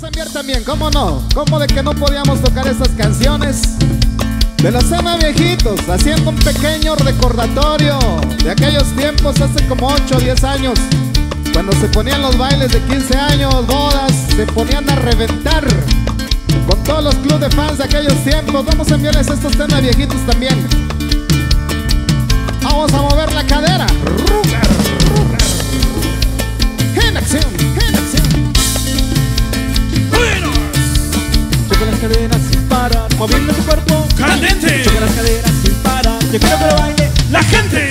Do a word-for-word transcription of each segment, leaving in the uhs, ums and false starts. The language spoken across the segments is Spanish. vamos a enviar también, ¿cómo no? ¿Cómo de que no podíamos tocar esas canciones? De los eme viejitos, haciendo un pequeño recordatorio de aquellos tiempos hace como ocho o diez años, cuando se ponían los bailes de quince años, bodas, se ponían a reventar con todos los clubes de fans de aquellos tiempos. Vamos a enviarles estos temas viejitos también. Vamos a mover la cadera. Rugar, rugar. En acción, en acción. Choca las caderas sin parar, moviendo tu cuerpo caliente. Choca las caderas sin parar, yo quiero que lo baile la gente.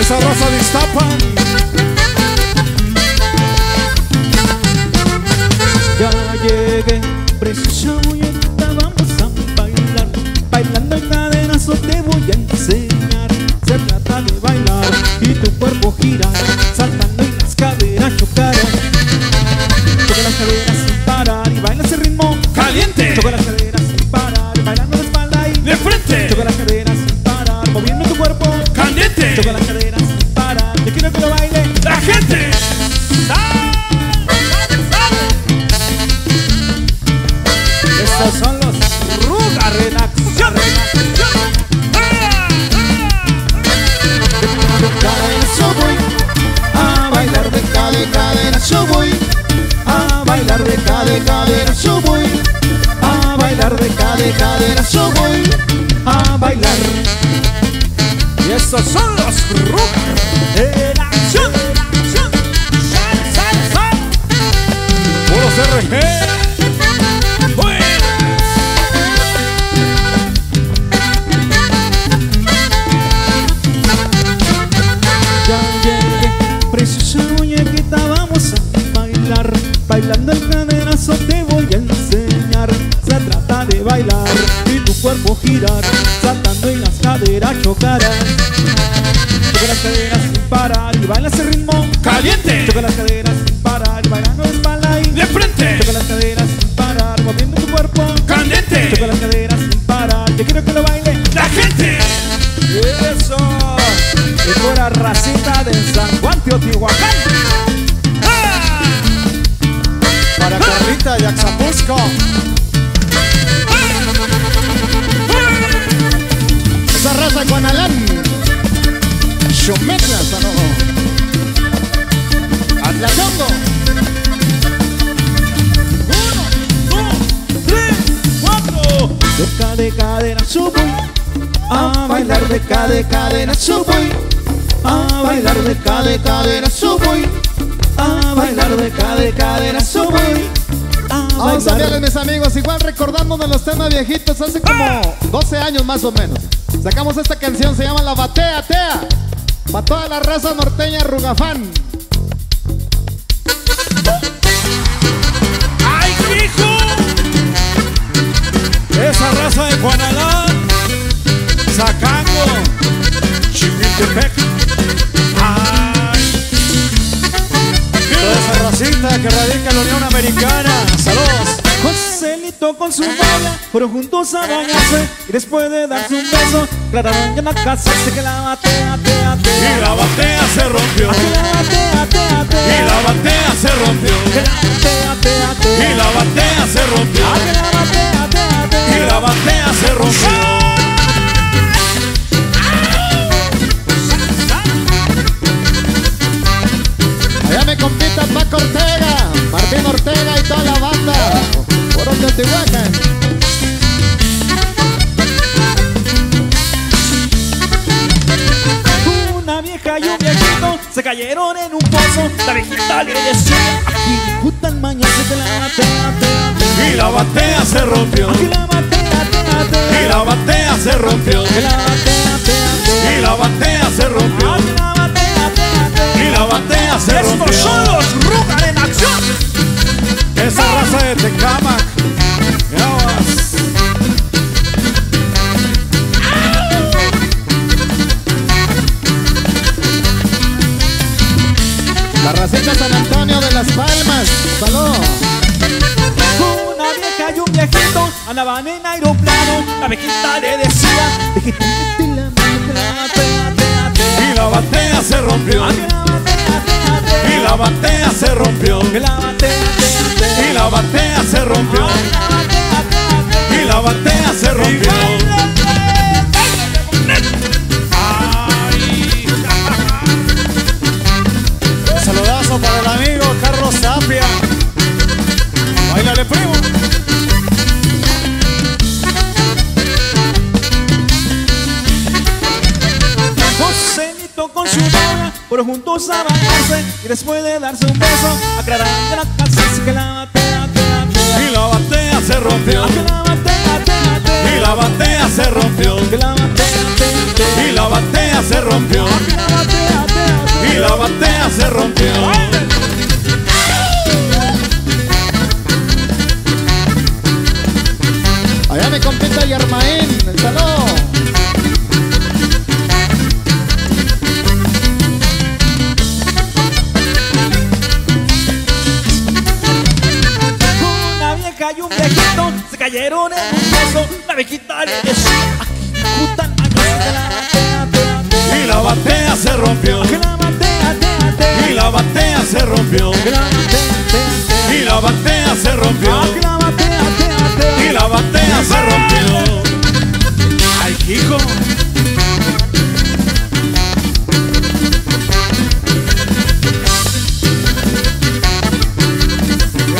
Esa raza de Iztapa. Ya llegué, preciosa muñeca, vamos a bailar. Bailando en cadenazo te voy a enseñar. Se trata de bailar y tu cuerpo gira, saltando y las caderas chocaron. Toca las caderas sin parar y baila ese ritmo caliente. Toca las caderas sin parar, bailando de espalda y de frente. Toca las caderas sin parar, moviendo tu cuerpo caliente. Toca las caderas. Quiero que lo baile la gente. Estos son los Rugar en acción. De cadena yo voy a bailar, de cadena yo voy a bailar, de cadena yo voy a bailar, de cadena yo voy a bailar. Y estos son los Rugar en acción. Sal, sal, sal. Puros R G. Bueno. Ya llegué, preciosa muñequita, vamos a bailar. Bailando el cadenazo te voy a enseñar. Se trata de bailar y tu cuerpo girar, saltando y las caderas chocarán. Choca las caderas sin parar y baila ese ritmo caliente. Choca las caderas sin parar, bailando de espalda y de frente. Choca las caderas sin parar, moviendo tu cuerpo caliente. Choca las caderas sin parar, yo quiero que lo baile la gente. Eso, que fuera racita de San Juan, Teotihuacán. ¡Ah! Para ¡ah! Carlita y Axapusco. ¡Ah! ¡Ah! Esa raza con Alán. Metras, no. Atlachando. Uno, dos, tres, cuatro. Deca de cadena yo voy a bailar, deca de cadena yo voy a bailar, deca de cadena yo voy a bailar, deca de cadena yo voy a bailar. Vamos a verles, mis amigos, igual recordándonos los temas viejitos. Hace como doce años más o menos sacamos esta canción, se llama La Batea Tea, para toda la raza norteña rugafán. ¡Ay, hijo! Esa raza de Guanajuato, Zacango, Chiquetepec. ¡Ay! Toda esa racita que radica en la Unión Americana. ¡Saludos! Joselito con su bola, pero juntos a bañarse, y después de darse un beso, clararon ya en la casa. Sé que la batea, tea, tea, y la batea se rompió. Que la batea, tea, tea, y la batea se rompió. Que la batea, tea, tea, y la batea se rompió. Que la batea, tea, tea, y la batea se rompió. Allá me compita Paco Ortega, Martín Ortega y toda la banda. Por un Teotihuacán. Una vieja y un viejito se cayeron en un pozo. La viejita le decía, aquí discutan mañana que la batea, tea, tea. Y la batea se rompió. Aquí la batea, tea, tea. Y la batea se rompió. Y la batea, tea, tea. Y la batea se rompió. Aquí la batea, tea, tea. Y la batea se rompió. Estos son los Rugar en acción. Esa raza de Tecamac. La racita San Antonio de las Palmas. Saludos. Una vieja y un viejito han andaban en aeroplano. La viejita le decía, viejita, mete la mano, pega, pega, pega. Y la batea se rompió, y la batea se rompió, y la batea y la batea se rompió, y la batea se rompió. Un saludazo para el amigo Carlos Zapia. Báilale, primo. Josenito con su novia, pero juntos avanzan y después de darse un beso aclaran de la casa, así que la batea, y la batea se rompió, y la batea se rompió, y la batea se rompió, y la batea se rompió. Allá me compita Yarmaín, el saludo. Y un viejito se cayeron en un beso. La viejita le decía, aquí juntan a, y la batea se rompió, y la batea se rompió, y la batea se rompió, y la batea se rompió. Ay, hijo.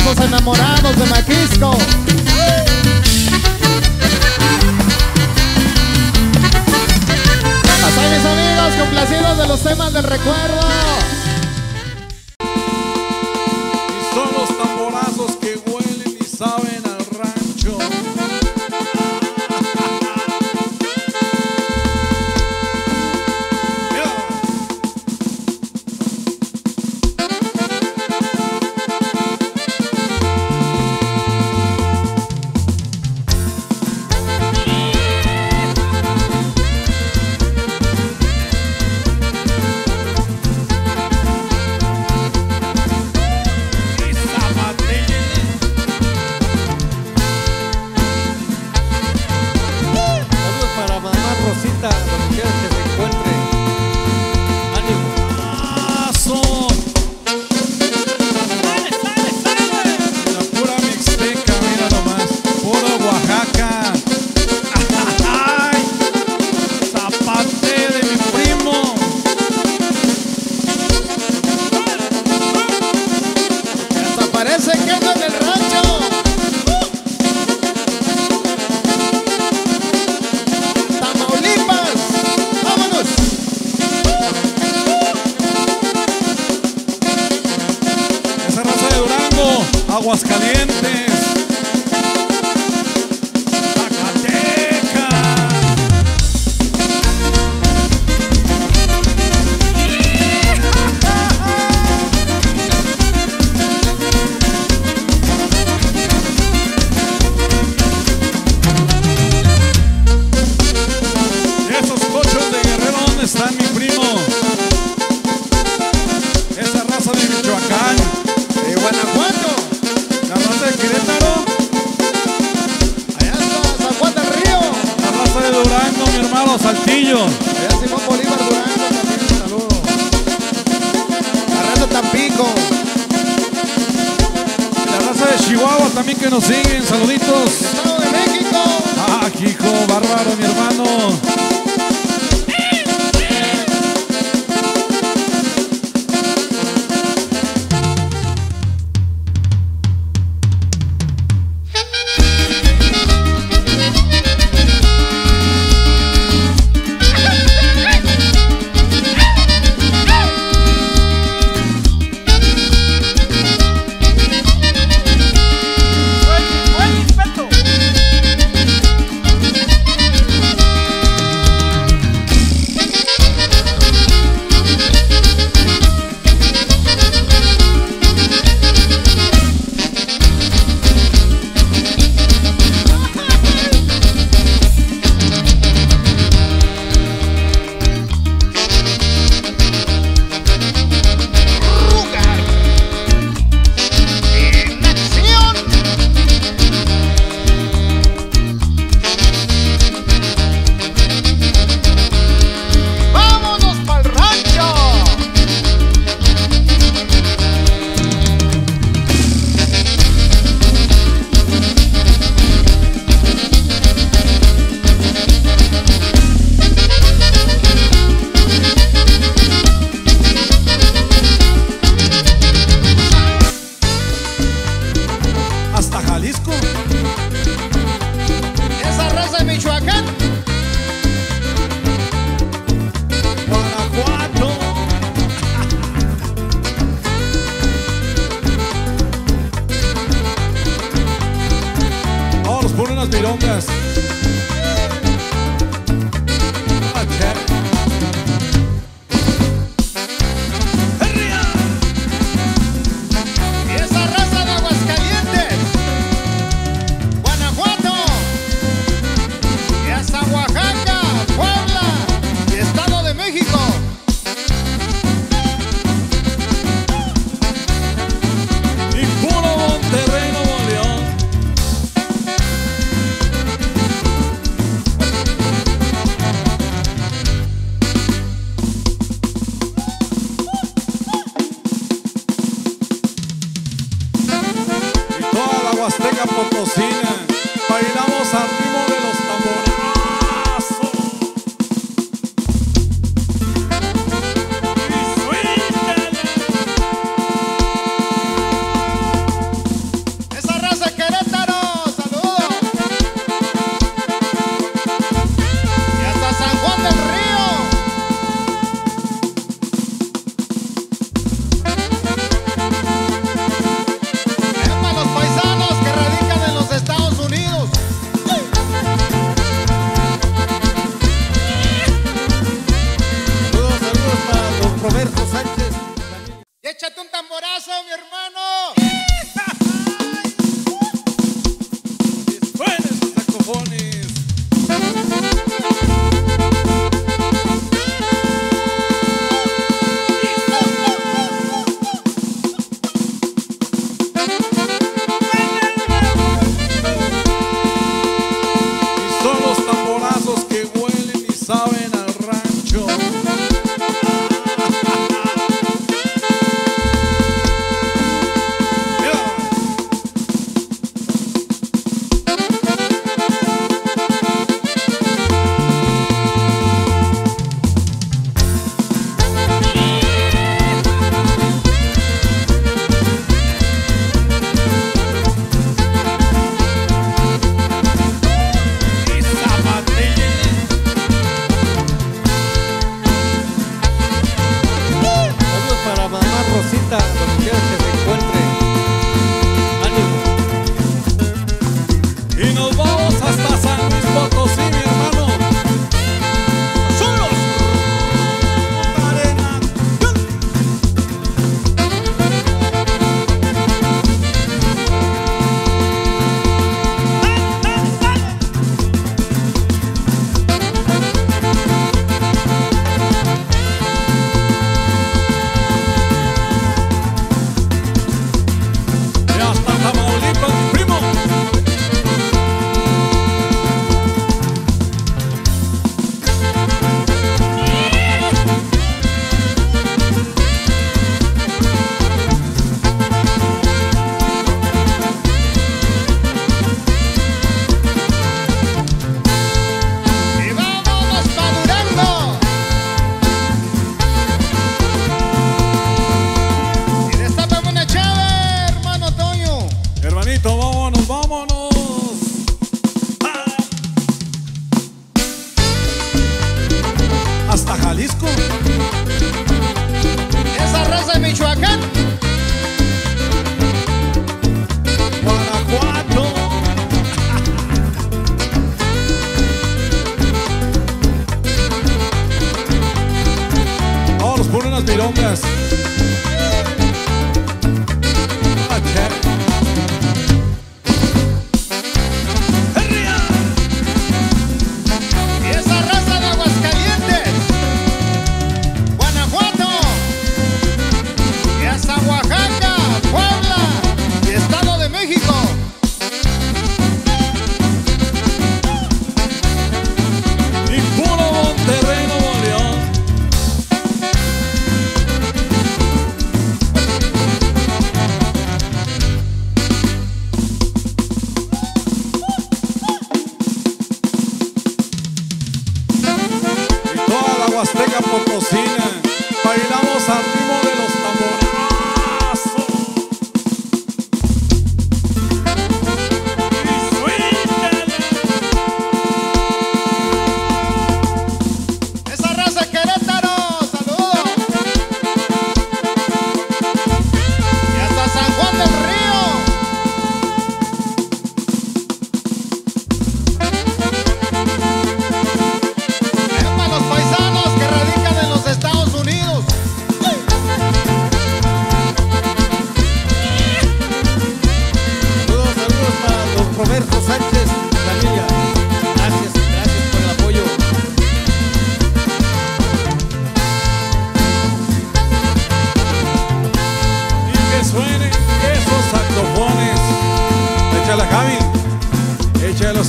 Los enamorados de Maquisco. Hasta ahí, mis amigos, complacidos de los temas del recuerdo. Y son los tamborazos que huelen y saben al rancho. Guindas. Michoacán, Guanajuato, ahora nos ponen las milongas.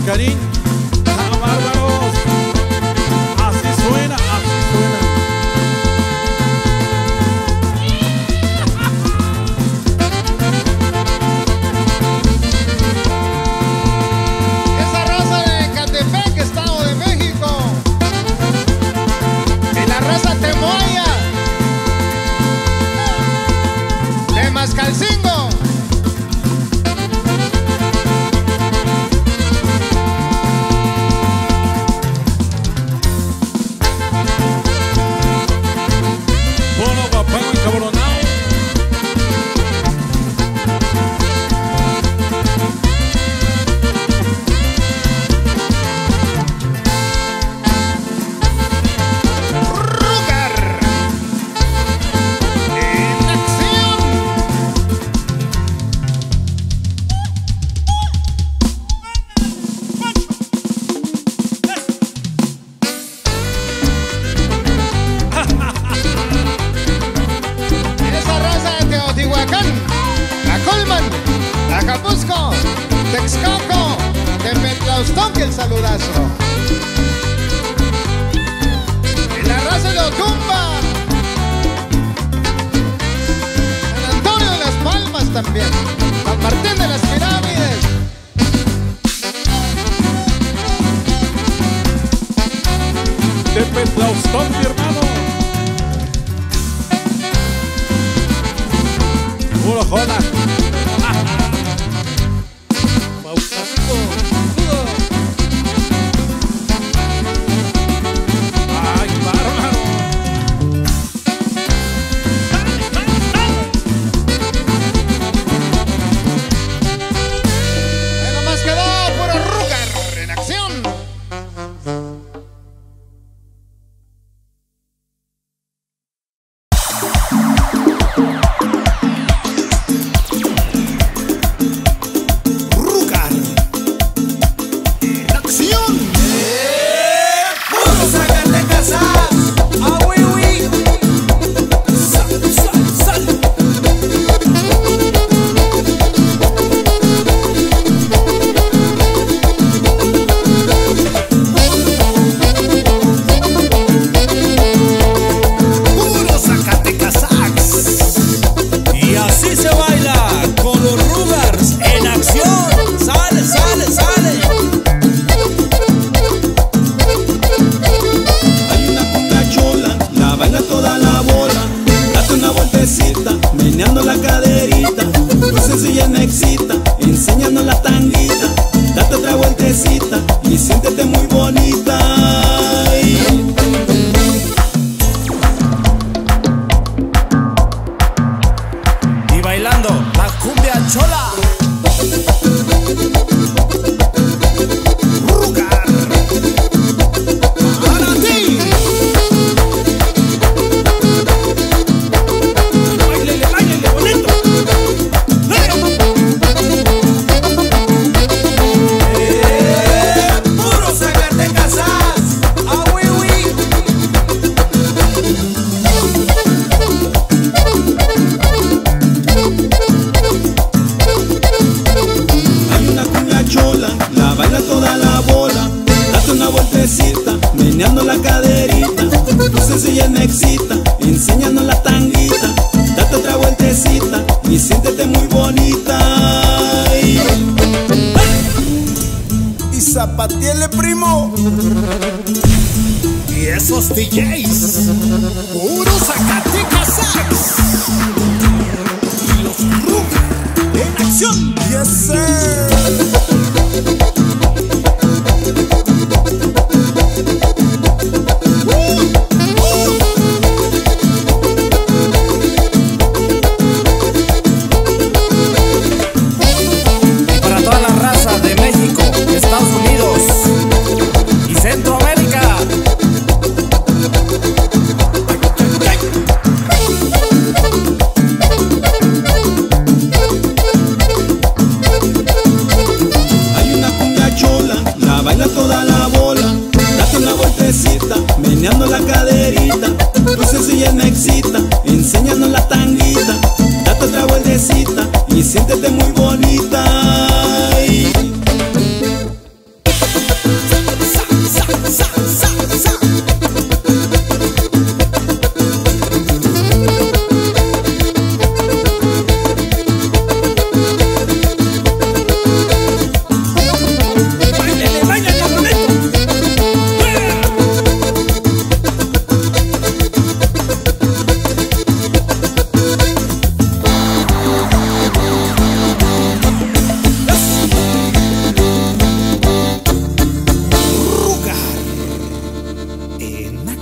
Mascarín. ¡Ah, bárbaros! Así suena, así suena. Esa raza de Chiquetepec, Estado de México. Y la raza temoya de Mascalcingo. Y siéntete muy bonita.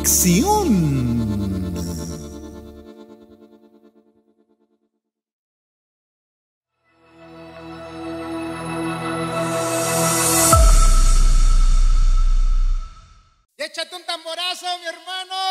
sección. ¡Échate un tamborazo, mi hermano!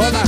joda.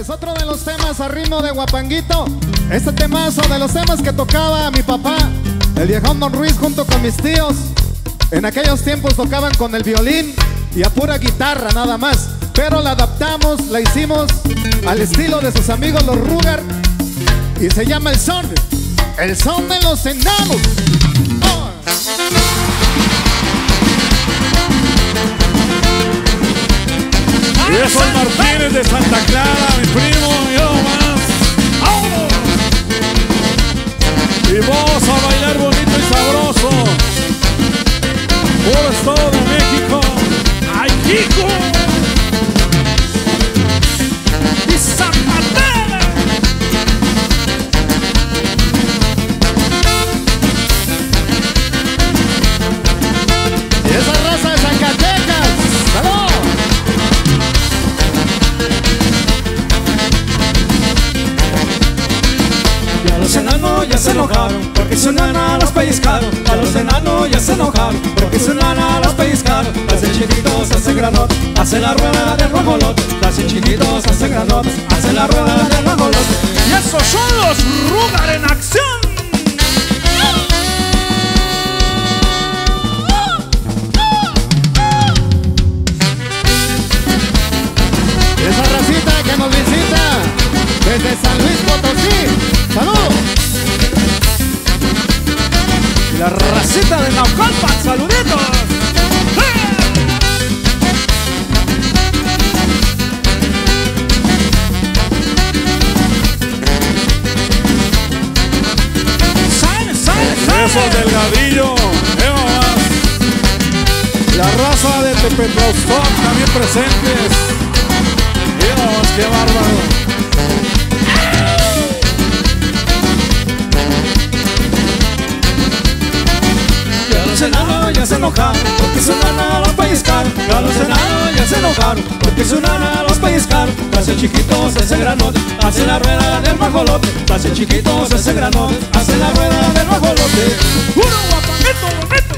Es otro de los temas a ritmo de Huapanguito. Este temazo de los temas que tocaba mi papá, el viejón Don Ruiz, junto con mis tíos. En aquellos tiempos tocaban con el violín y a pura guitarra nada más, pero la adaptamos, la hicimos al estilo de sus amigos los Rugar, y se llama el son, el son de los enanos. ¡Oh! Y eso es Martínez de Santa Clara, mi primo, yo más. ¡Oh! Y vamos a bailar bonito y sabroso por el Estado de México. ¡Ay, Kiko! ¡Y Zapatera! ¡Y esa raza de Zacatecas! ¡Salud! A los enanos ya se enojaron, porque su nana los pellizcaron. A los enanos ya se enojaron, porque su nana los pellizcaron. Hace chiquitos, hace granotes, hace la rueda del guajolote. Hace chiquitos, hace granotes, hace la rueda del guajolote. Y esos son los Rugar en acción. Esa racita que nos visita desde San Luis Potosí. ¡Saludos! La racita de Naucalpan, saluditos. ¡Sale, sale, sale! Eso delgadillo, ¡eh! La raza de Tepetraustón también presentes. ¡Dios, qué bárbaro! A los enanos ya se enojaron, porque su nana los pellizcaron. A los enanos ya se enojaron, porque su nana los pellizcaron. Hace chiquitos ese granote, hace la rueda del guajolote. Hace chiquitos ese granote, hace la rueda del guajolote. ¡Uno, guapanguito, bonito!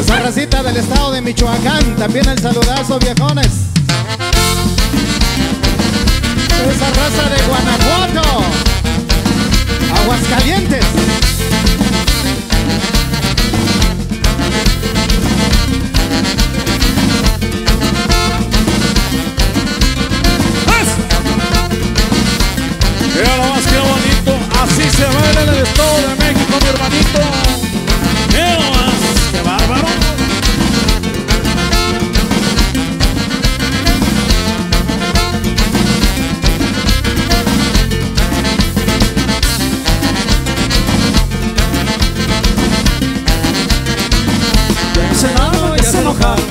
Esa racita del estado de Michoacán, también el saludazo, viejones. Esa raza de Guanajuato, Aguascalientes. Mira lo más que bonito, así se baila en el Estado de México, mi hermanito. Mira lo más, qué bárbaro.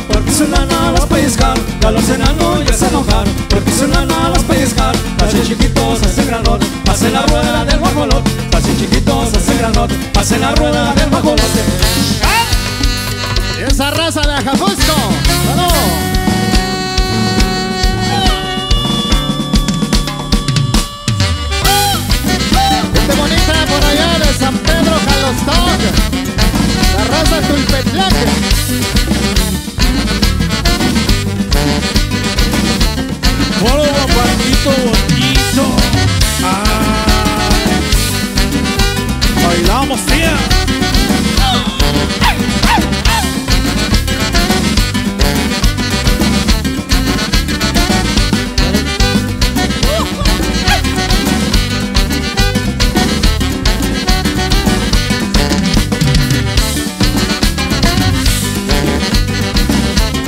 Porque su nana los pellizcaron. A los enanos ya se enojaron, porque su nana los pellizcaron. Hace chiquitos, hace granote, hace la rueda del guajolote. Hace chiquitos, hace granote, hace la rueda del guajolote. ¿Eh? Esa raza de Axapusco. ¡Salud! Gente bonita por allá de San Pedro Jalostón, la raza Tulpetlaque. ¡Hola, guapanguito bonito! ¡Ay! ¡Bailamos, tía!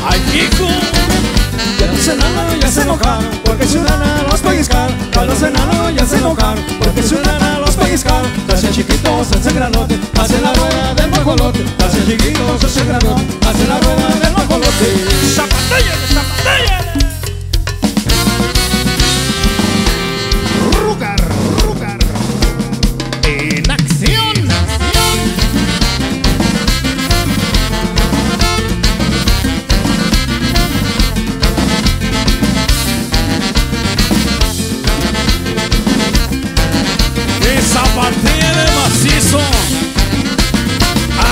¡Ay, Kiko! Ya no se nada, ya se enojaron, porque su nana los pellizcaron. A los enanos ya se enojaron, porque su nana los pellizcaron. Hace chiquitos, hace granote, hace la rueda del guajolote. Hace chiquitos, hace granote, hace la rueda del guajolote. ¡Zapatilla, zapatilla! ¡Rugar, rugar! ¡En acción! Zapatilla de macizo. Ah.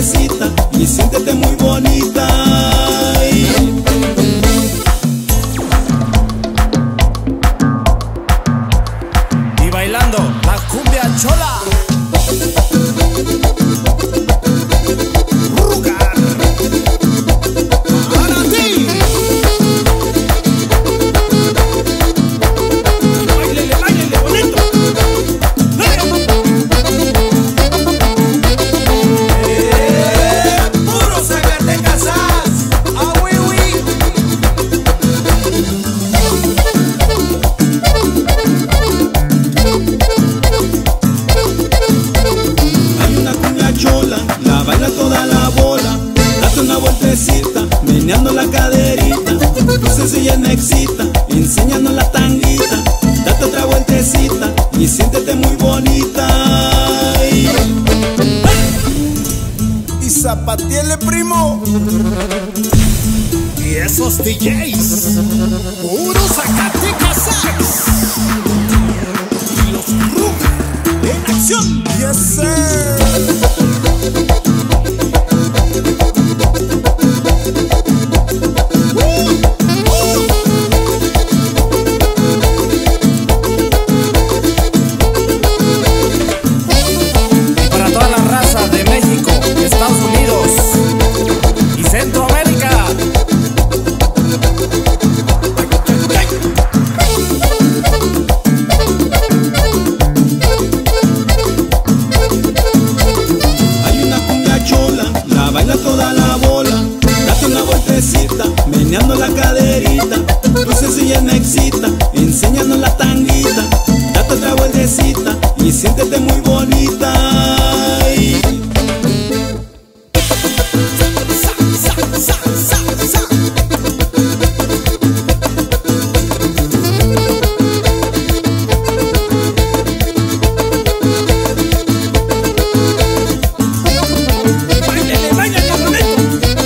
florecita y siéntete muy bonita. Ay. Y bailando la cumbia chola. Rugar. Para ti. Báilele, báilele bonito. Eh, puro saber de casas. Ah, oui, oui. Hay una cumbia chola, la baila toda la bola. Date una vueltecita, meneando la caderita. Tu sencilla me excita, enséñanos la tanguita. Date otra vueltecita y siéntete muy bonita. Ay. Y zapatiele, primo. Y esos D Js, puro Zacatecas. Y los Rugar en acción. Yes, sir. Para toda la raza de México, Estados Unidos y Centroamérica. Hay una cumbia chola, la baila toda la bola. Date una vueltecita, meneando la caderita. Tu sencilla me excita, enséñanos la tanguita. Date otra vueltecita y siéntete muy bonita. Ay. Sa, sa, sa, sa, sa. Báilele, báilele bonito.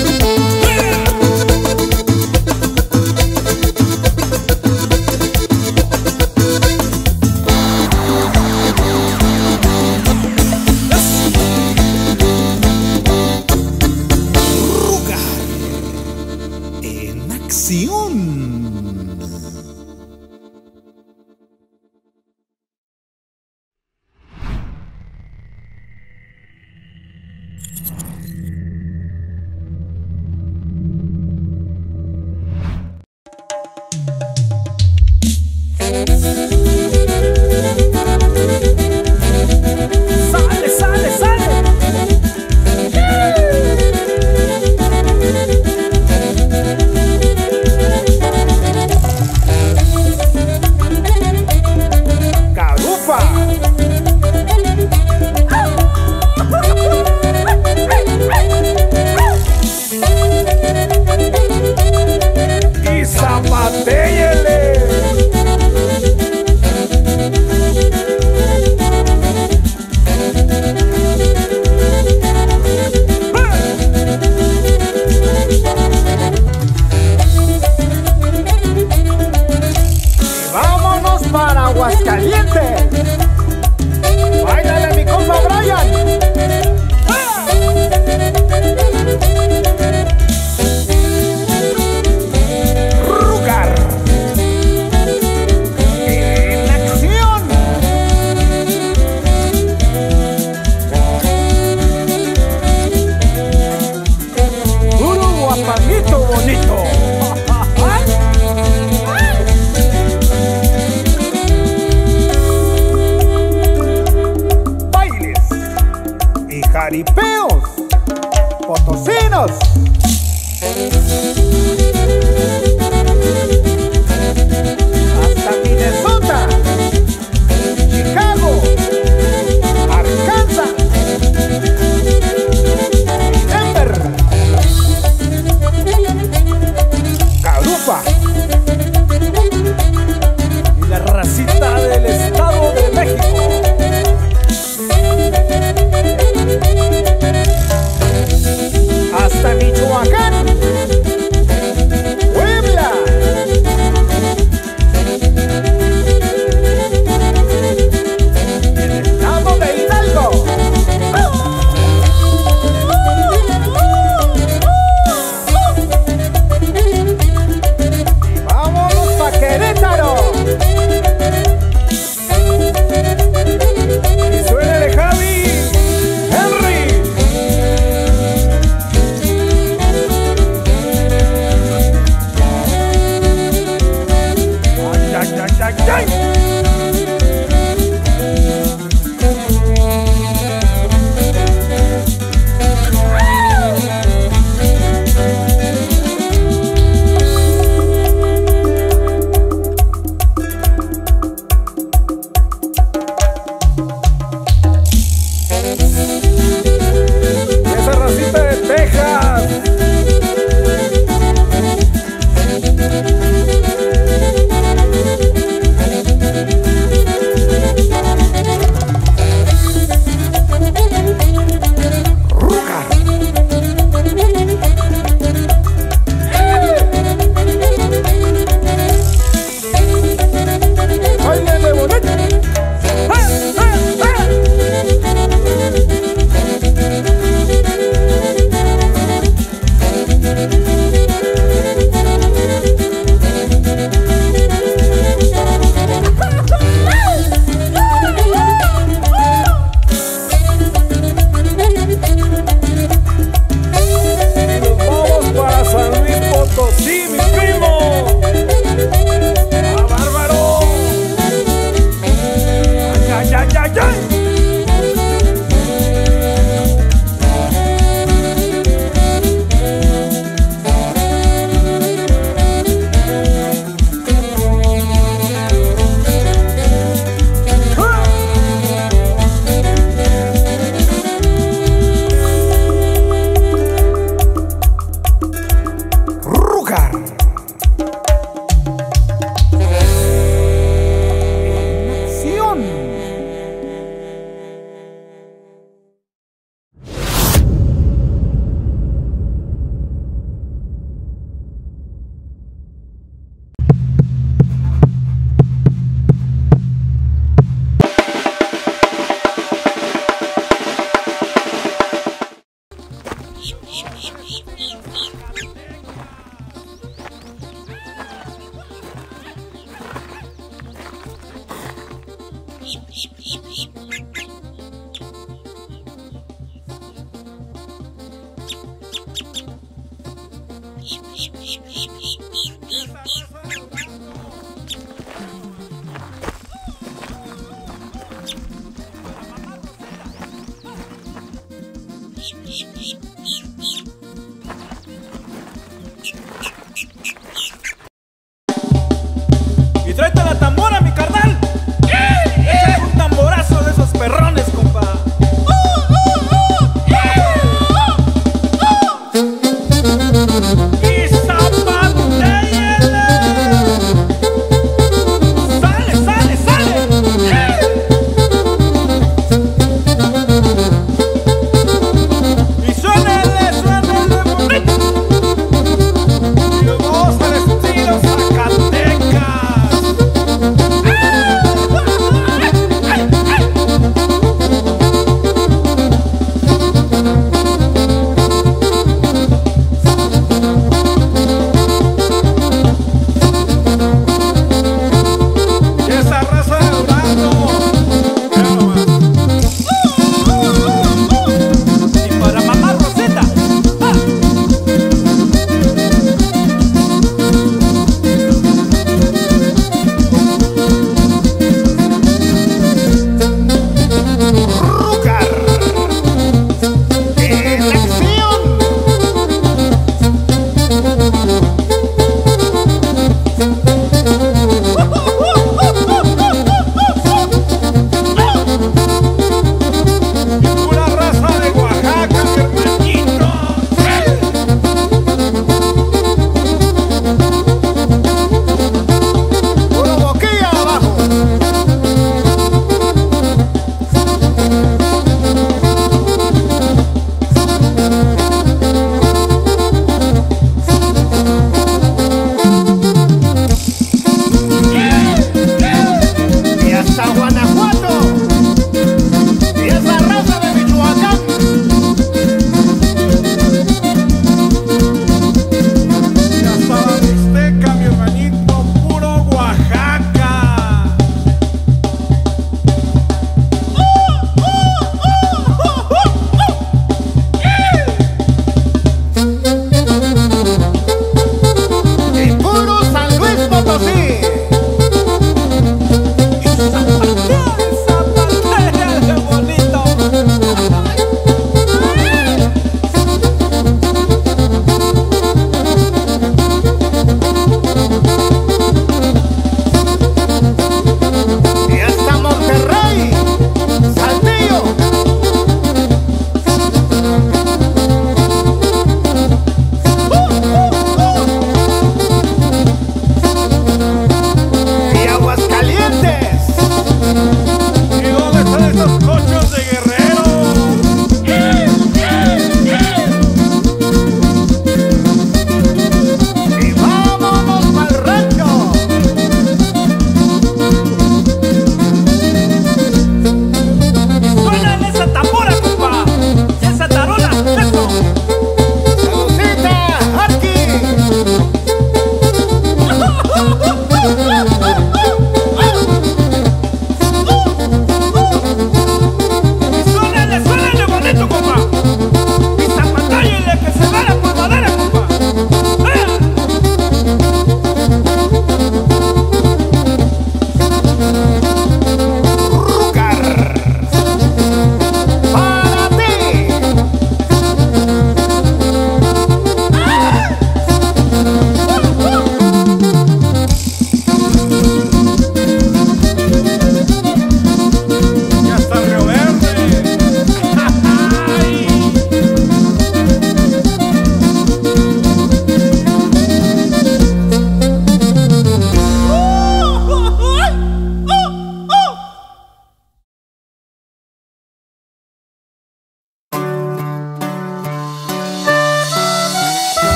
Rugar en acción. ¡Sale, sale, sale! ¡Carupa! ¡Y zapatéyele! ¡Vámonos para Aguascalientes! ¡Báilale, mi compa Brian! ¡Ah! ¡Rugar! ¡En acción! ¡Puro guapanguito bonito! Bailes y jaripeos potosinos. Hasta Minnesota, Chicago, Arkansas, Denver, Carupa y la racita del Estado de México. Hasta Michoacán, Puebla. Esa racita de Texas.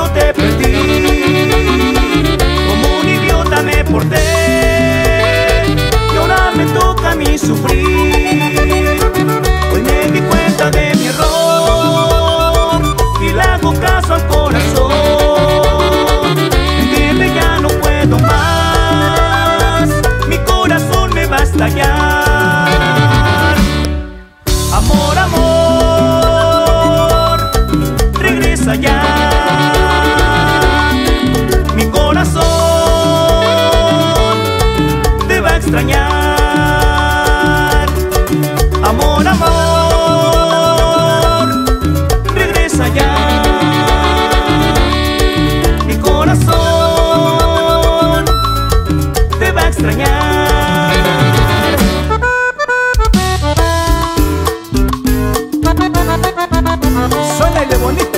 cuando te perdí, como un idiota me porté, y ahora me toca a mí sufrir. Hoy me di cuenta de mi error y le hago caso al corazón. Dime ya no puedo más, mi corazón me va a estallar. Ya, mi corazón te va a extrañar. Amor, amor, regresa ya. Mi corazón te va a extrañar. Suénale bonito.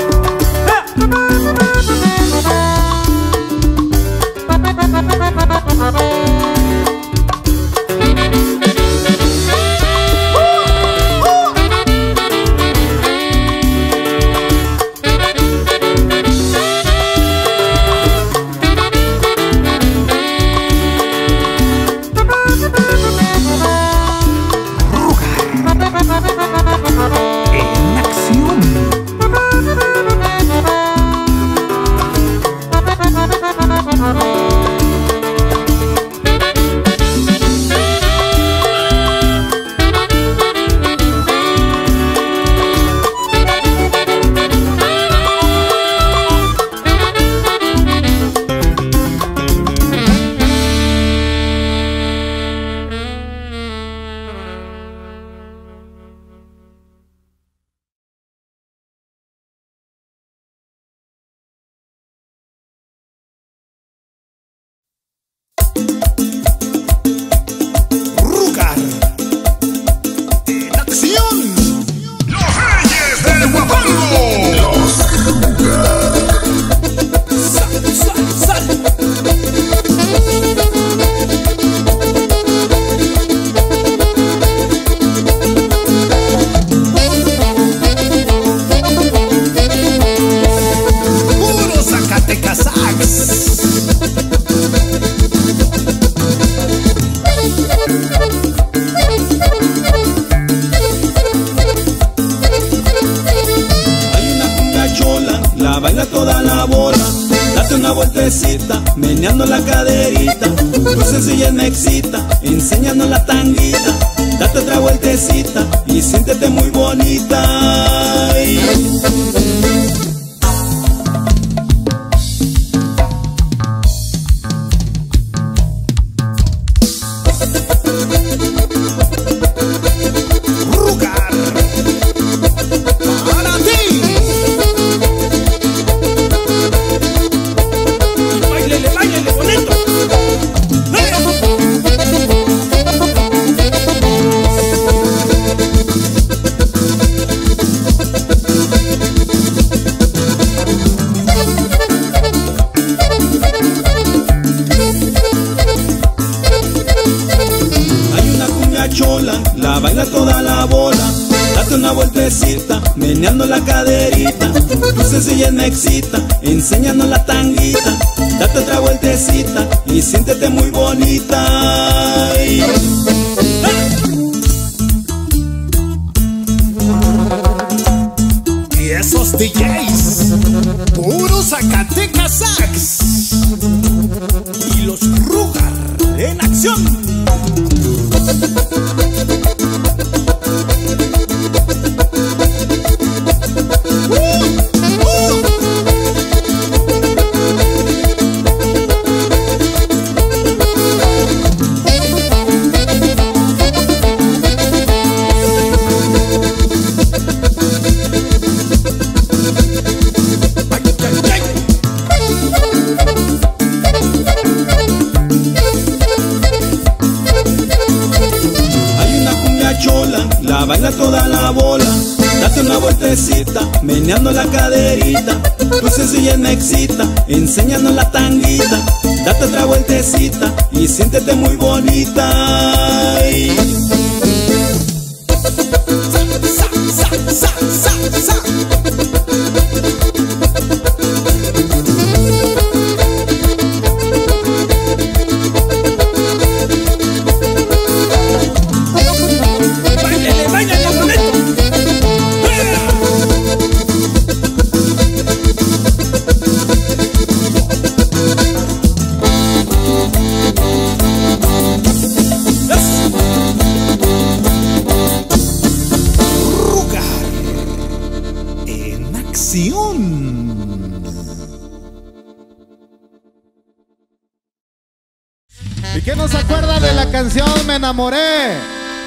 ¿Y quién nos acuerda de la canción Me Enamoré?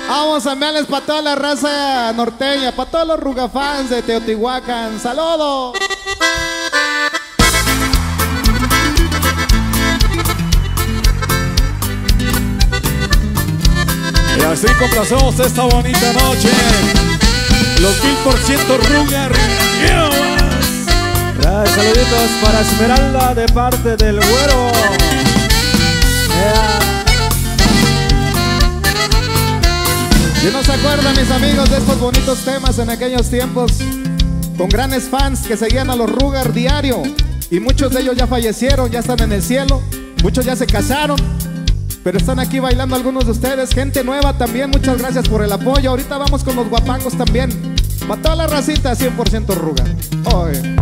Vamos a enviarles para toda la raza norteña, para todos los rugafans de Teotihuacán. ¡Saludos! Y así complacemos esta bonita noche. Los mil por ciento Rugar. Saluditos para Esmeralda de parte del güero. Yeah. Si no se acuerdan, mis amigos, de estos bonitos temas en aquellos tiempos, con grandes fans que seguían a los Rugar diario, y muchos de ellos ya fallecieron, ya están en el cielo, muchos ya se casaron, pero están aquí bailando algunos de ustedes. Gente nueva también, muchas gracias por el apoyo. Ahorita vamos con los Huapangos también, para toda la racita cien por ciento Rugar. Oh, yeah.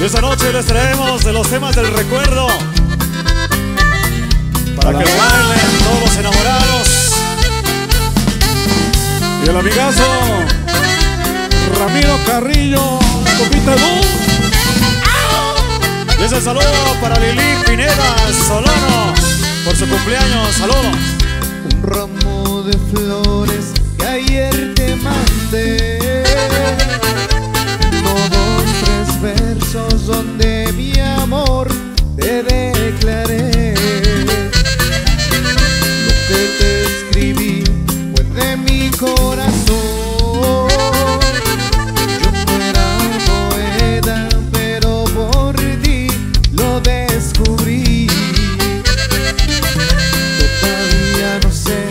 Y esta noche les traemos de los temas del recuerdo para que lo bailen todos los enamorados. Y el amigazo Ramiro Carrillo, Copita Du. Y ese saludo para Lili Pineda Solano por su cumpleaños. Saludos. Un ramo de flores que ayer te mandé, versos donde mi amor te declaré. Lo que te escribí fue de mi corazón. Yo no era poeta, pero por ti lo descubrí. Todavía no sé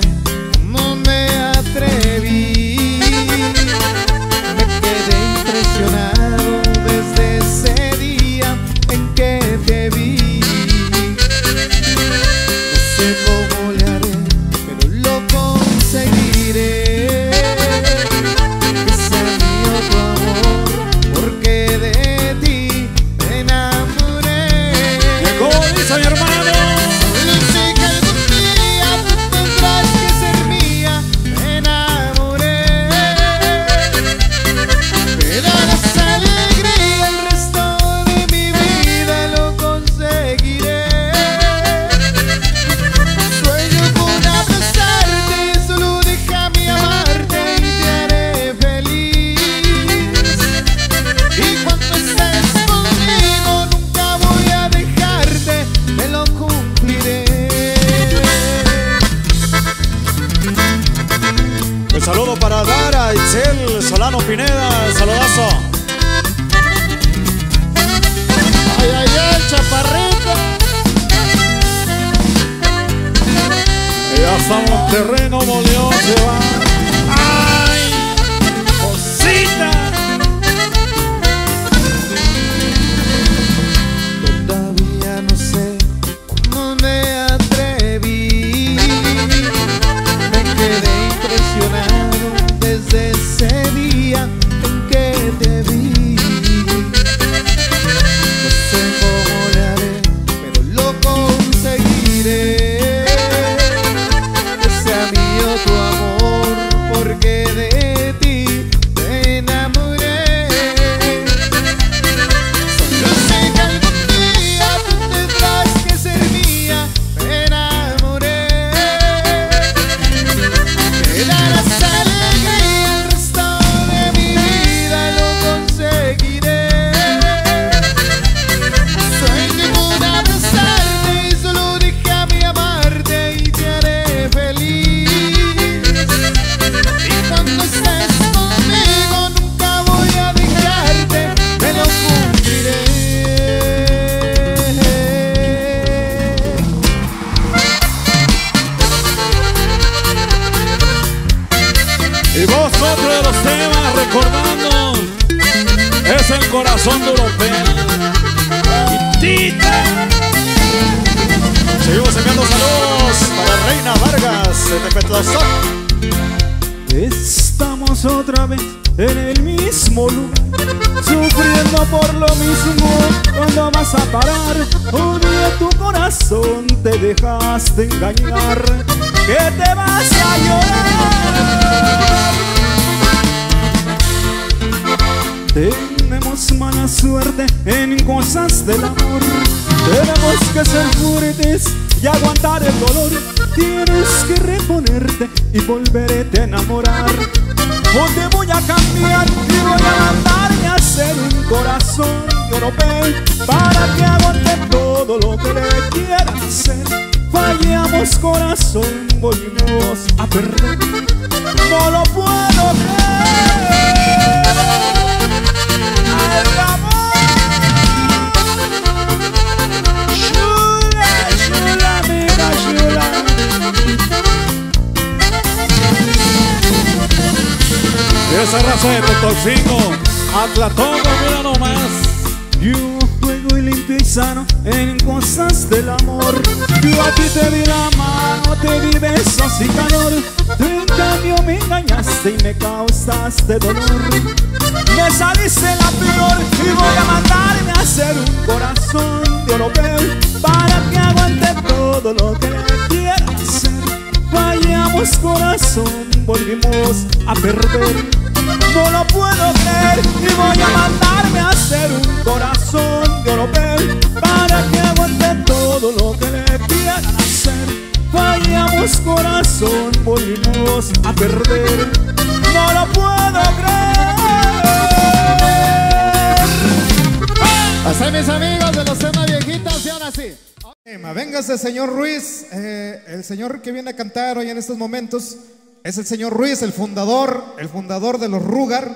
cómo me atreví. Me quedé impresionado desde ese día en que te vi. No sé cómo le haré, pero lo conseguiré. Que sea mío tu amor, porque de ti me enamoré. Llegó, dice mi hermano. No sé que algún día tú tendrás que ser mía. Me enamoré. Me darás alegría. Saludo para Dara Itzel Solano Pineda, saludazo. Ay, ay, ay, chaparrito. Ya estamos terreno molió, se va. Ay, cosita. Todavía no sé cómo me atreví. Me quedé impresionado desde ese día en que te vi. No sé cómo le haré, pero lo conseguiré. Que sea mío tu amor, porque de ti me enamoré. Solo sé que algún día tú tendrás que ser mía. Me enamoré. Me darás alegría, el resto de mi vida lo conseguiré. Sueño con abrazarte y solo déjame amarte y te haré feliz. Y cuando estés conmigo nunca voy a dejarte, me lo cumpliré. Y vos, otro de los temas recordando, es el corazón de Europea. Quitita. Seguimos enviando saludos para Reina Vargas de Tepetlazón. Estamos otra vez en el mismo lugar, sufriendo por lo mismo. ¿Cuándo vas a parar? Un día tu corazón te dejaste engañar, que te vas a llorar. Tenemos mala mala suerte en cosas del amor. Tenemos que ser fuertes y aguantar el dolor. Tienes que reponerte y volverte a enamorar. O te voy a cambiar y voy a mandarme a hacer un corazón europeo para que aguante todo lo que le quieras hacer. Fallamos corazón, volvimos a perder. No lo puedo creer. ¡Al amor! ¡Chula, chula, mega chula! Y esa raza de Potosí, Atlatón, mira nomás. Y limpio y sano en cosas del amor. Yo a ti te di la mano, te di besos y calor. Tú en cambio me engañaste y me causaste dolor. Me saliste la peor y voy a mandarme a hacer un corazón de europeo para que aguante todo lo que le quiera hacer. Vayamos corazón, volvimos a perder. No lo puedo creer y voy a mandarme a hacer un corazón de europeo para que aguante todo lo que le quieran hacer. Vayamos corazón, volvimos a perder. No lo puedo creer. Así mis amigos de los temas viejitos y ahora sí. Véngase señor Ruiz, eh, el señor que viene a cantar hoy en estos momentos. Es el señor Ruiz, el fundador, el fundador de los Rugar.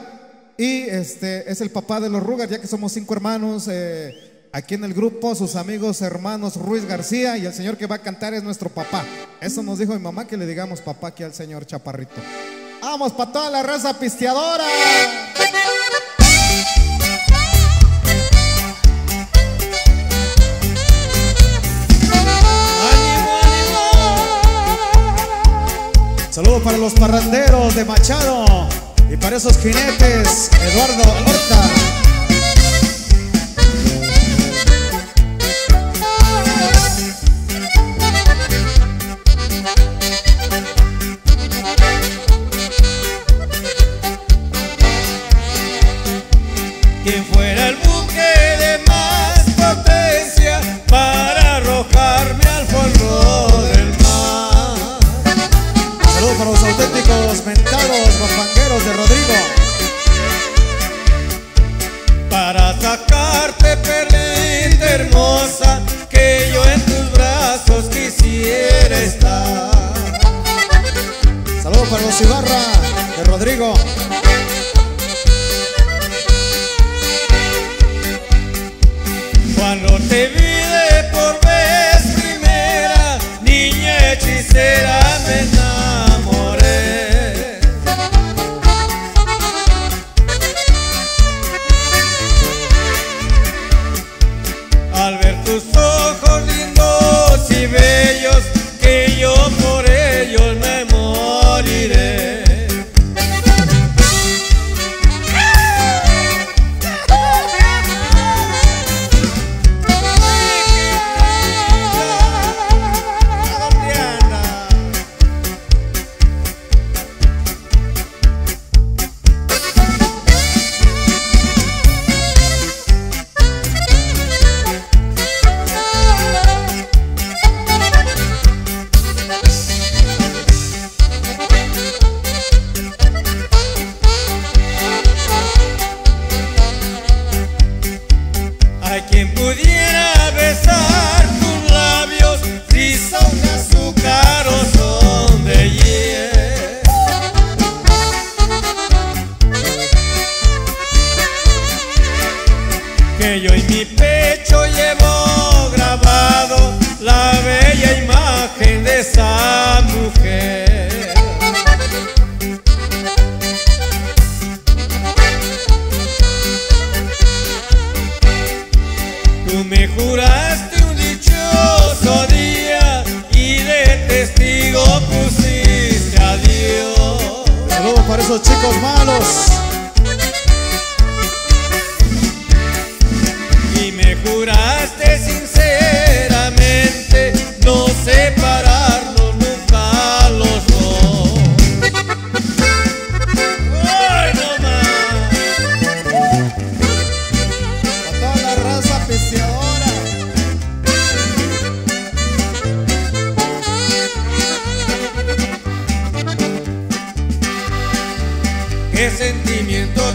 Y este, es el papá de los Rugar, ya que somos cinco hermanos eh, aquí en el grupo. Sus amigos hermanos Ruiz García. Y el señor que va a cantar es nuestro papá. Eso nos dijo mi mamá, que le digamos papá aquí al señor Chaparrito. ¡Vamos para toda la raza pisteadora! Saludos para los parranderos de Machado y para esos jinetes, Eduardo Horta. Quien fuera el buque de más potencia para arrojarme al fondo del mar. Saludos para los auténticos mentados huapangueros de Rodrigo. Para sacarte perlita hermosa, que yo en tus brazos quisiera estar. Saludos para los Ibarra de Rodrigo. Cuando te vi de por vez primera, niña hechicera mental.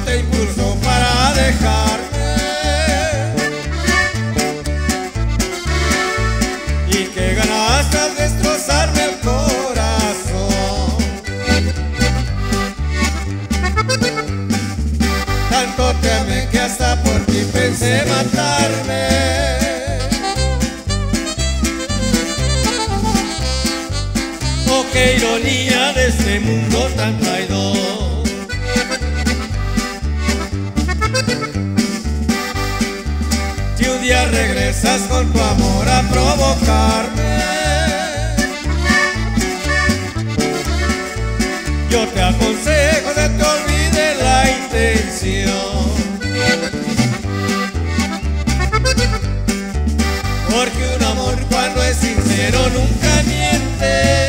te impulsó para dejarme? ¿Y qué ganas tras destrozarme el corazón? Tanto te amé que hasta por ti pensé matarme. ¡Qué ironía de este mundo tan traidor! Si un día regresas con tu amor a provocarme, yo te aconsejo que te olvide la intención, porque un amor cuando es sincero nunca miente.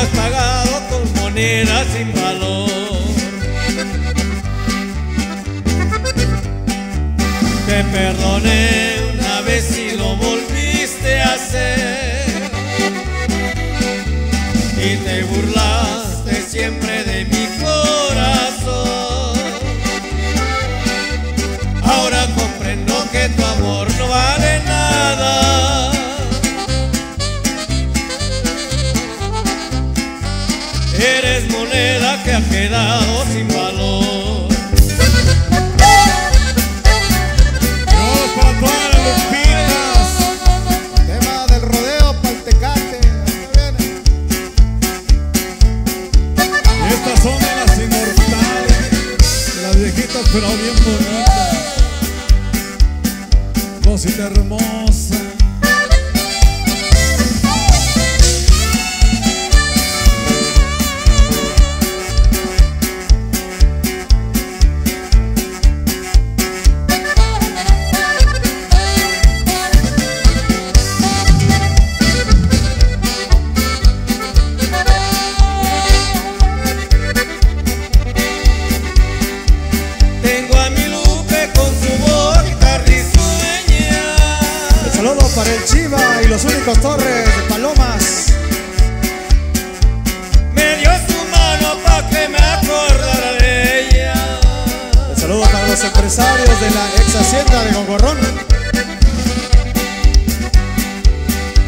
Has pagado con monedas sin valor, te perdoné una vez y lo volviste a hacer, y te burlaste siempre de mi corazón. Ahora comprendo que tu amor no vale nada. Eres moneda que ha quedado sin valor. Dios para todas las lupitas. Tema del rodeo paltecate. Y estas son de las inmortales, de las viejitas pero bien bonitas. Cosita hermosa. Carlos Torres de Palomas. Me dio su mano pa' que me acordara de ella. Un saludo para los empresarios de la ex hacienda de Gongorrón.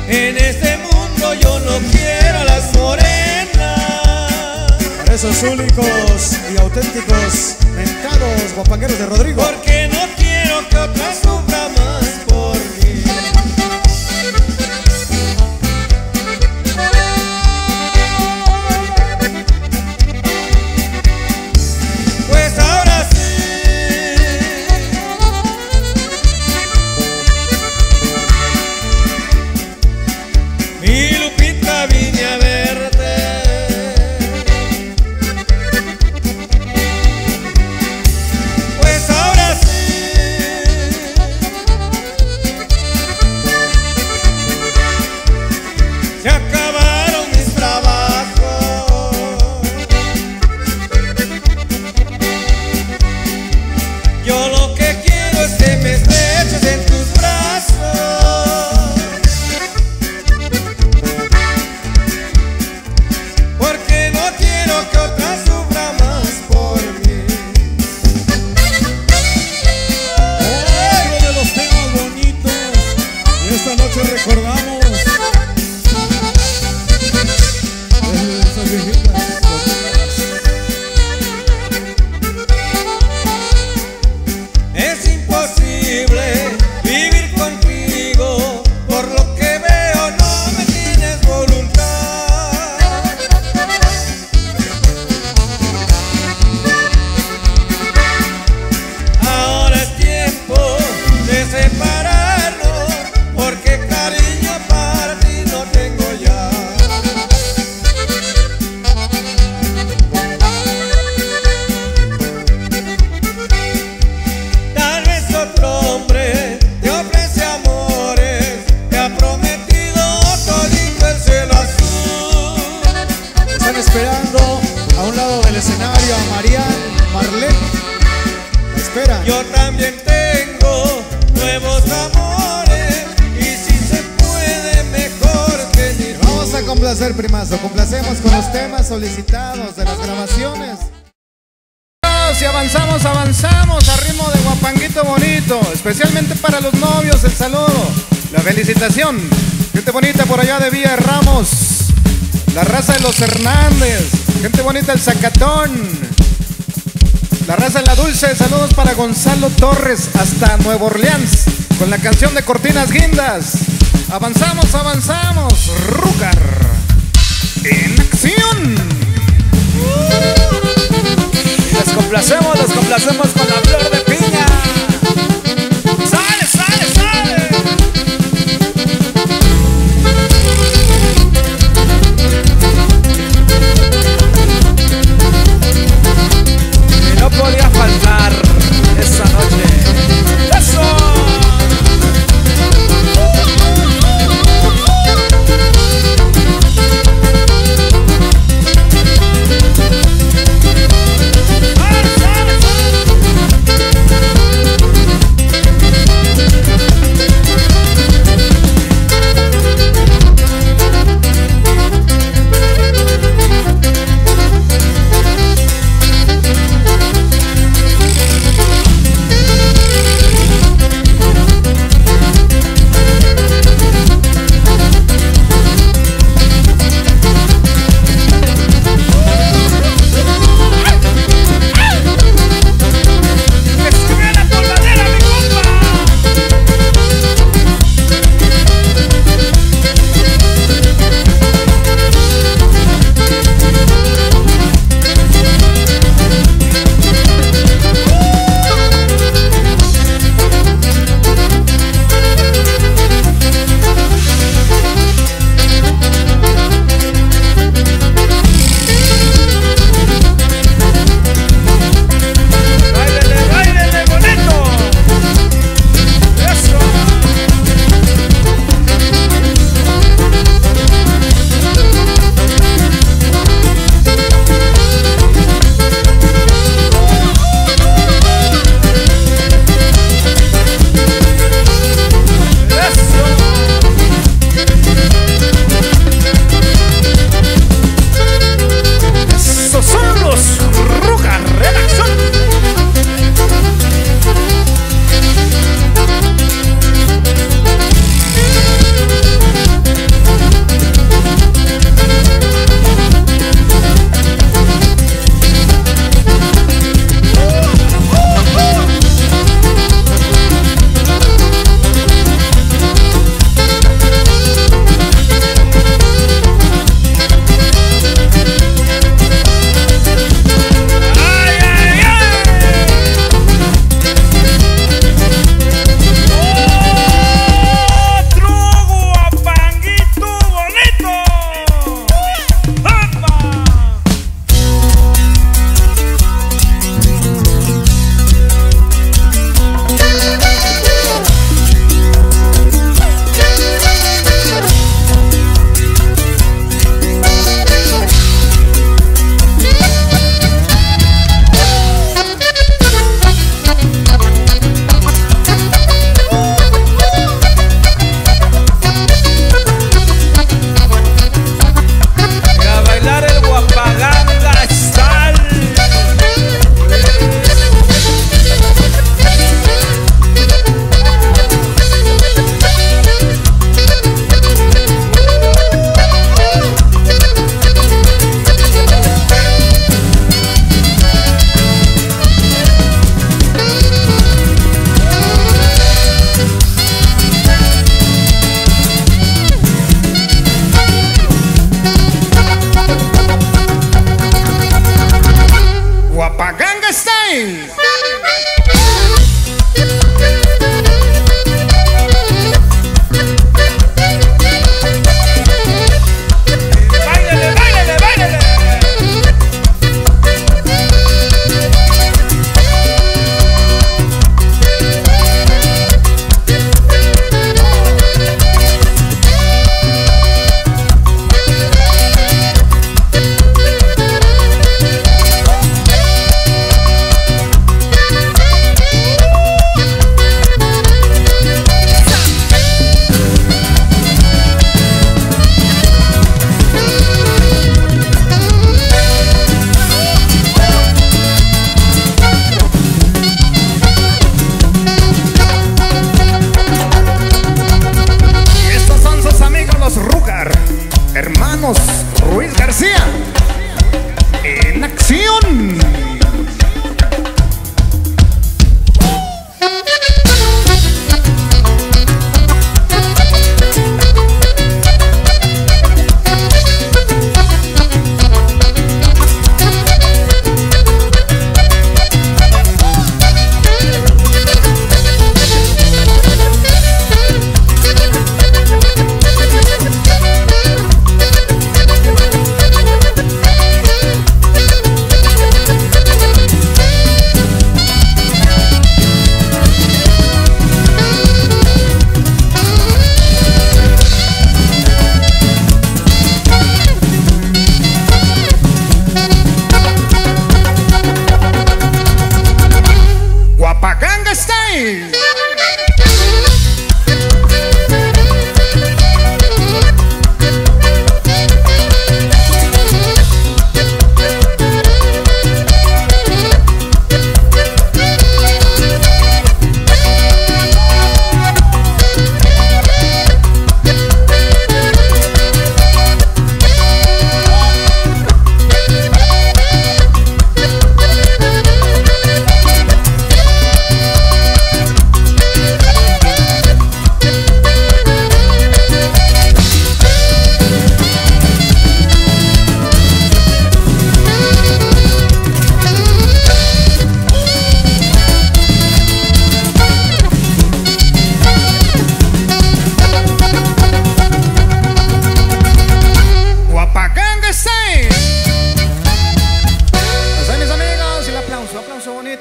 En este mundo yo no quiero a las morenas, para esos únicos y auténticos mentados guapangueros de Rodrigo. Porque no quiero que otras sufran más por mí. un placer, primazo. Complacemos con los temas solicitados de las grabaciones. Y avanzamos, avanzamos a ritmo de Huapanguito Bonito. Especialmente para los novios, el saludo, la felicitación. Gente bonita por allá de Villa Ramos, la raza de los Hernández. Gente bonita el Zacatón, la raza de la Dulce. Saludos para Gonzalo Torres hasta Nuevo Orleans, con la canción de Cortinas Guindas. Avanzamos, avanzamos. Rugar en acción. Los complacemos, los complacemos con la flor de piña. ¡Sale, sale, sale! Y no podía faltar esa noche. ¡Eso!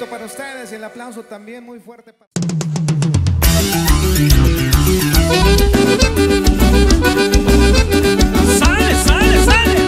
éxito para ustedes y el aplauso también muy fuerte para... ¡Sale, sale, sale!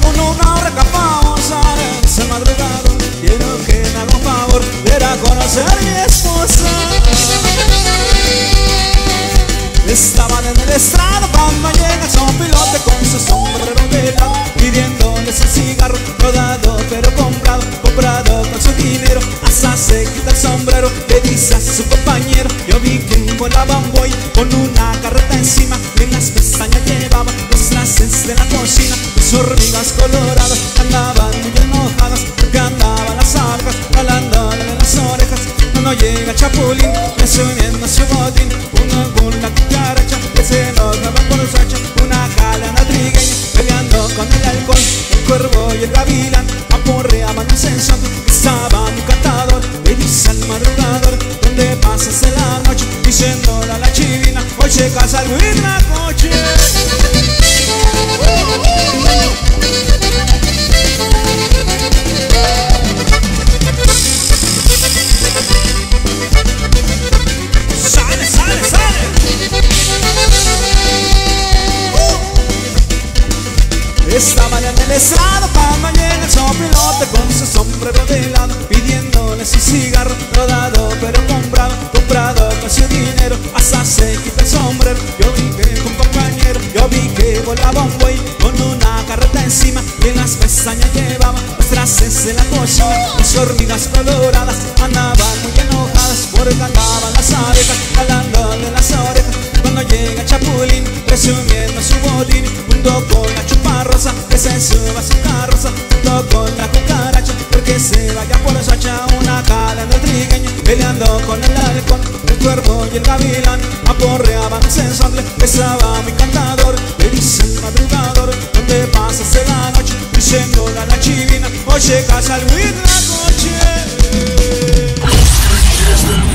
Con una hora capaz de avanzar, se madrugado, quiero que diciéndole a la chivina, oye, casa algo y la coche. Sale, sale, sale. Uh. Esta mañana el estrado, pa' mañana el sopilote con su sombrero de lado, pidiéndole su cigarro rodado pero comprado, comprado con su dinero. Hasta se quita el sombrero, yo vi que un compañero, yo vi que volaba un buey con una carreta encima, y en las pestañas llevaba los trajes de la cocina. Las hormigas coloradas andaban muy enojadas porque andaban las abejas jalándole las orejas. Cuando llega Chapulín presumiendo su botín, junto con la chuparrosa que se suba a su carroza, junto con la cucaracha porque se vaya por la sacha. Una cara de trigueño peleando con el halcón, el cuervo y el gavilán aporreaban el sensable. Estaba mi cantador, le dice el madrugador, ¿dónde pasaste la noche? Diciéndole a la chivina, oye, casa al huir la coche.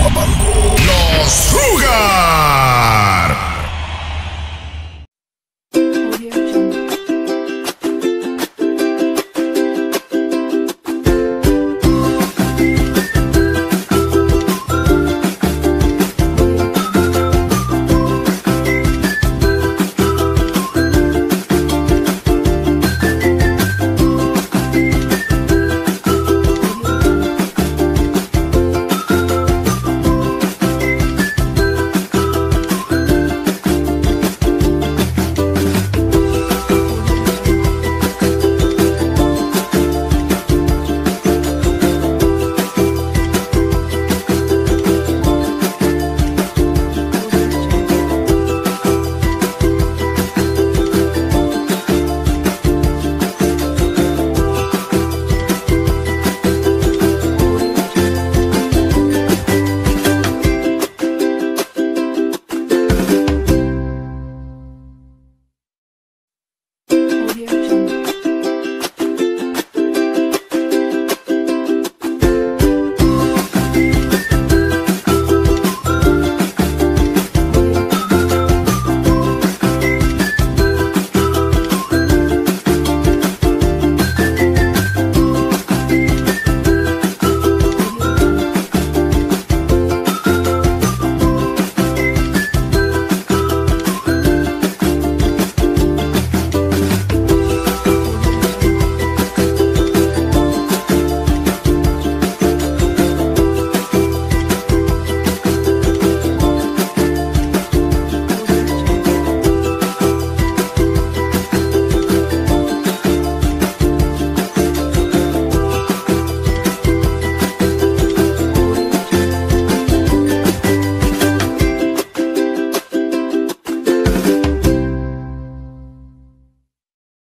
Los Rugar.